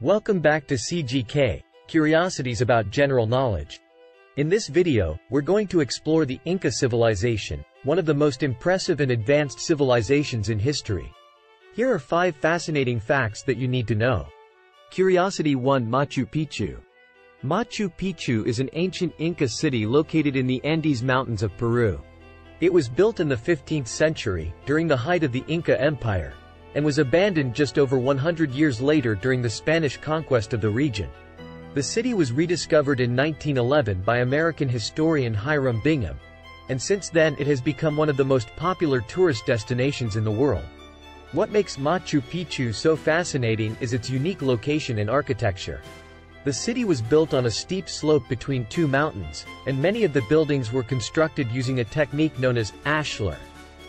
Welcome back to CGK, Curiosities about General Knowledge. In this video, we're going to explore the Inca civilization, one of the most impressive and advanced civilizations in history. Here are 5 fascinating facts that you need to know. Curiosity 1. Machu Picchu. Machu Picchu is an ancient Inca city located in the Andes Mountains of Peru. It was built in the 15th century, during the height of the Inca Empire, and was abandoned just over 100 years later during the Spanish conquest of the region. The city was rediscovered in 1911 by American historian Hiram Bingham, and since then it has become one of the most popular tourist destinations in the world. What makes Machu Picchu so fascinating is its unique location and architecture. The city was built on a steep slope between two mountains, and many of the buildings were constructed using a technique known as ashlar,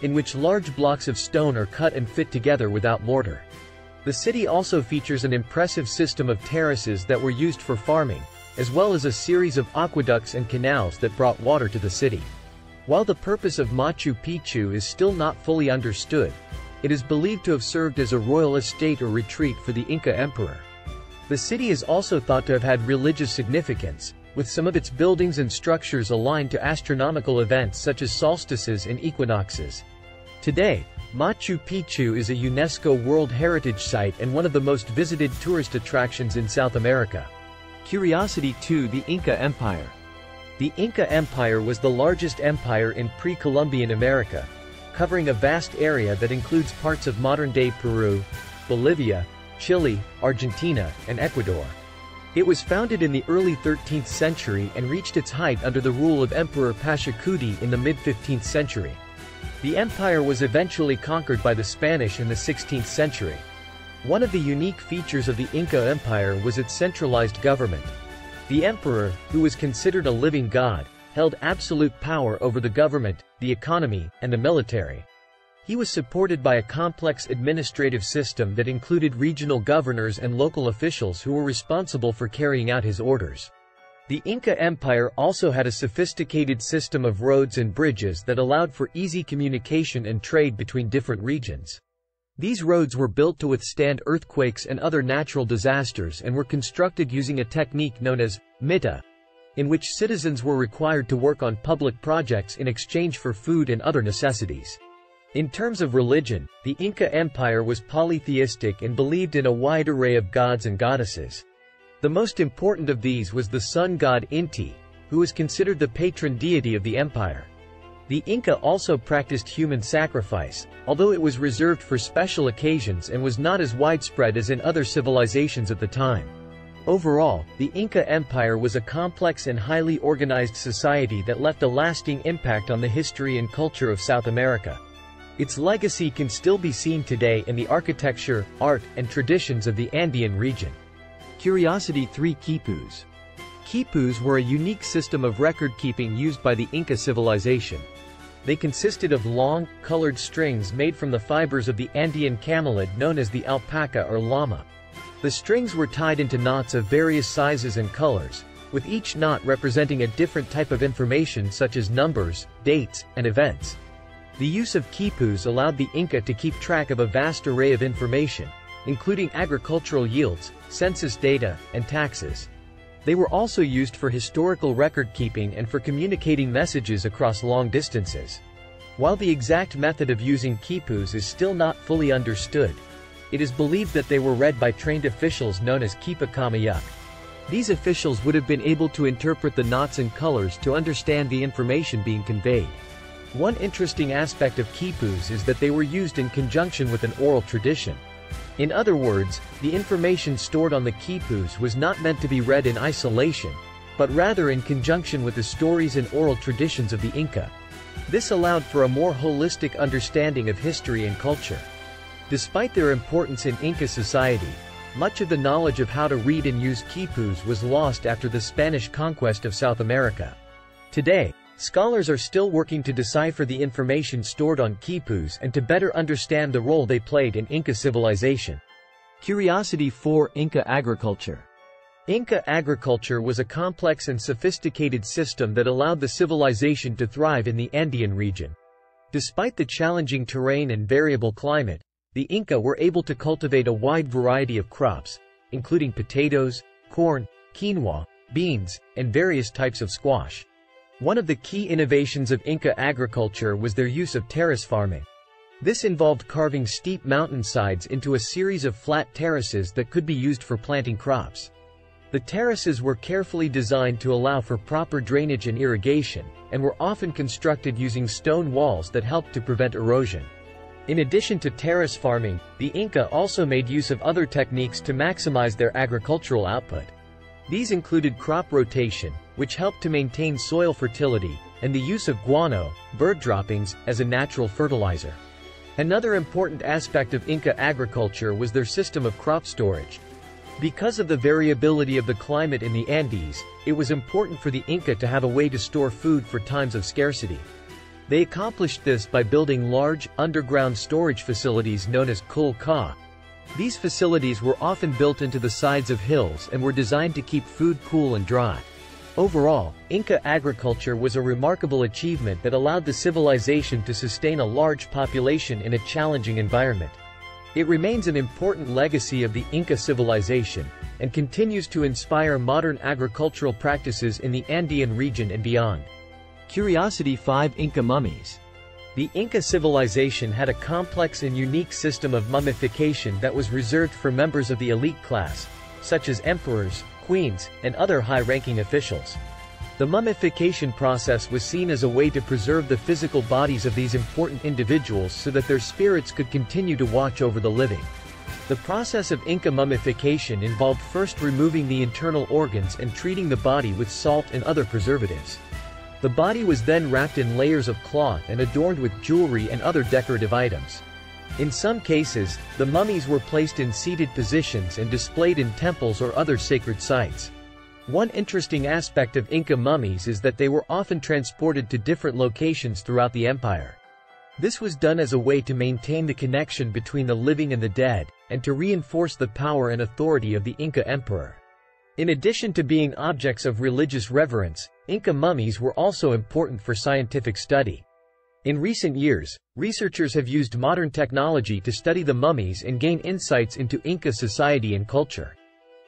in which large blocks of stone are cut and fit together without mortar. The city also features an impressive system of terraces that were used for farming, as well as a series of aqueducts and canals that brought water to the city. While the purpose of Machu Picchu is still not fully understood, it is believed to have served as a royal estate or retreat for the Inca emperor. The city is also thought to have had religious significance, with some of its buildings and structures aligned to astronomical events such as solstices and equinoxes. Today, Machu Picchu is a UNESCO World Heritage Site and one of the most visited tourist attractions in South America. Curiosity 2. The Inca Empire. The Inca Empire was the largest empire in pre-Columbian America, covering a vast area that includes parts of modern-day Peru, Bolivia, Chile, Argentina, and Ecuador. It was founded in the early 13th century and reached its height under the rule of Emperor Pachacuti in the mid-15th century. The empire was eventually conquered by the Spanish in the 16th century. One of the unique features of the Inca Empire was its centralized government. The emperor, who was considered a living god, held absolute power over the government, the economy, and the military. He was supported by a complex administrative system that included regional governors and local officials who were responsible for carrying out his orders. The Inca Empire also had a sophisticated system of roads and bridges that allowed for easy communication and trade between different regions. These roads were built to withstand earthquakes and other natural disasters and were constructed using a technique known as mitta, in which citizens were required to work on public projects in exchange for food and other necessities. In terms of religion, the Inca Empire was polytheistic and believed in a wide array of gods and goddesses. The most important of these was the sun god Inti, who is considered the patron deity of the empire. The Inca also practiced human sacrifice, although it was reserved for special occasions and was not as widespread as in other civilizations at the time. Overall, the Inca Empire was a complex and highly organized society that left a lasting impact on the history and culture of South America. Its legacy can still be seen today in the architecture, art, and traditions of the Andean region. Curiosity 3. Quipus. Quipus were a unique system of record-keeping used by the Inca civilization. They consisted of long, colored strings made from the fibers of the Andean camelid known as the alpaca or llama. The strings were tied into knots of various sizes and colors, with each knot representing a different type of information such as numbers, dates, and events. The use of quipus allowed the Inca to keep track of a vast array of information, including agricultural yields, census data, and taxes. They were also used for historical record-keeping and for communicating messages across long distances. While the exact method of using quipus is still not fully understood, it is believed that they were read by trained officials known as quipucamayoc. These officials would have been able to interpret the knots and colors to understand the information being conveyed. One interesting aspect of quipus is that they were used in conjunction with an oral tradition. In other words, the information stored on the quipus was not meant to be read in isolation, but rather in conjunction with the stories and oral traditions of the Inca. This allowed for a more holistic understanding of history and culture. Despite their importance in Inca society, much of the knowledge of how to read and use quipus was lost after the Spanish conquest of South America. Today, scholars are still working to decipher the information stored on quipus and to better understand the role they played in Inca civilization. Curiosity 4. Inca agriculture. Inca agriculture was a complex and sophisticated system that allowed the civilization to thrive in the Andean region. Despite the challenging terrain and variable climate, the Inca were able to cultivate a wide variety of crops, including potatoes, corn, quinoa, beans, and various types of squash. One of the key innovations of Inca agriculture was their use of terrace farming. This involved carving steep mountainsides into a series of flat terraces that could be used for planting crops. The terraces were carefully designed to allow for proper drainage and irrigation, and were often constructed using stone walls that helped to prevent erosion. In addition to terrace farming, the Inca also made use of other techniques to maximize their agricultural output. These included crop rotation, which helped to maintain soil fertility, and the use of guano, bird droppings, as a natural fertilizer. Another important aspect of Inca agriculture was their system of crop storage. Because of the variability of the climate in the Andes, it was important for the Inca to have a way to store food for times of scarcity. They accomplished this by building large, underground storage facilities known as qullqas. These facilities were often built into the sides of hills and were designed to keep food cool and dry. Overall, Inca agriculture was a remarkable achievement that allowed the civilization to sustain a large population in a challenging environment. It remains an important legacy of the Inca civilization, and continues to inspire modern agricultural practices in the Andean region and beyond. Curiosity 5: Inca mummies. The Inca civilization had a complex and unique system of mummification that was reserved for members of the elite class, such as emperors, queens, and other high-ranking officials. The mummification process was seen as a way to preserve the physical bodies of these important individuals so that their spirits could continue to watch over the living. The process of Inca mummification involved first removing the internal organs and treating the body with salt and other preservatives. The body was then wrapped in layers of cloth and adorned with jewelry and other decorative items. In some cases, the mummies were placed in seated positions and displayed in temples or other sacred sites. One interesting aspect of Inca mummies is that they were often transported to different locations throughout the empire. This was done as a way to maintain the connection between the living and the dead, and to reinforce the power and authority of the Inca emperor. In addition to being objects of religious reverence, Inca mummies were also important for scientific study. In recent years, researchers have used modern technology to study the mummies and gain insights into Inca society and culture.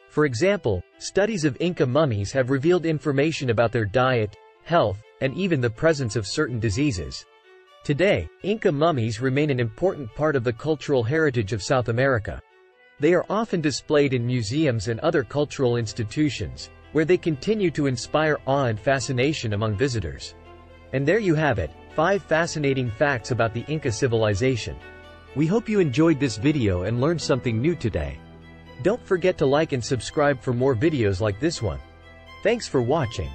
For example, studies of Inca mummies have revealed information about their diet, health, and even the presence of certain diseases. Today, Inca mummies remain an important part of the cultural heritage of South America. They are often displayed in museums and other cultural institutions, where they continue to inspire awe and fascination among visitors. And there you have it, 5 fascinating facts about the Inca civilization. We hope you enjoyed this video and learned something new today. Don't forget to like and subscribe for more videos like this one. Thanks for watching.